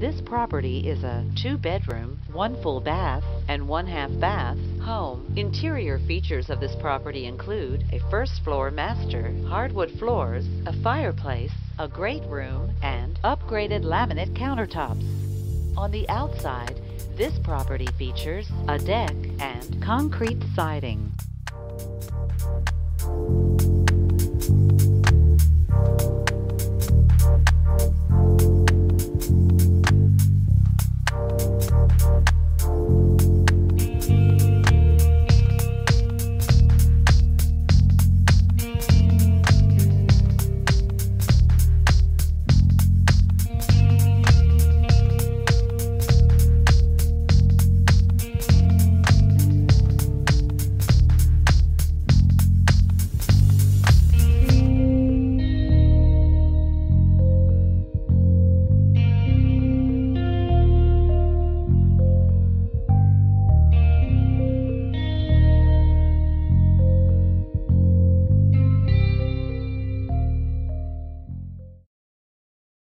This property is a 2-bedroom, 1 full bath, and 1 half bath home. Interior features of this property include a first-floor master, hardwood floors, a fireplace, a great room, and upgraded laminate countertops. On the outside, this property features a deck and concrete siding.